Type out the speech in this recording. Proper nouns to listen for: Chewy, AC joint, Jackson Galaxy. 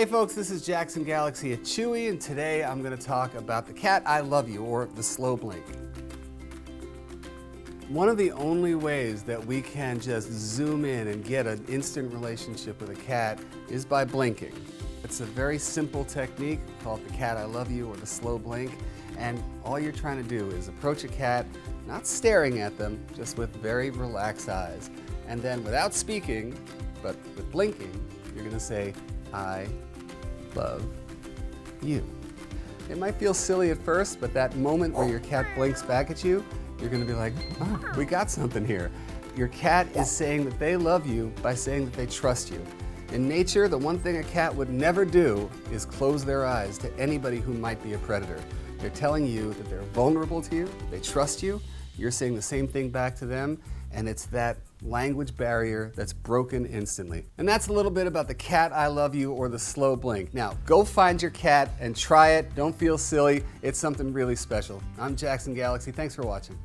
Hey folks, this is Jackson Galaxy at Chewy, and today I'm going to talk about the cat I love you, or the slow blink. One of the only ways that we can just zoom in and get an instant relationship with a cat is by blinking. It's a very simple technique called the cat I love you, or the slow blink, and all you're trying to do is approach a cat, not staring at them, just with very relaxed eyes. And then without speaking, but with blinking, you're going to say, I love you. It might feel silly at first, but that moment where your cat blinks back at you, you're going to be like, oh, we got something here. Your cat is saying that they love you by saying that they trust you. In nature, the one thing a cat would never do is close their eyes to anybody who might be a predator. They're telling you that they're vulnerable to you, they trust you, you're saying the same thing back to them, and it's that language barrier that's broken instantly. And that's a little bit about the cat I love you, or the slow blink. Now, go find your cat and try it. Don't feel silly. It's something really special. I'm Jackson Galaxy. Thanks for watching.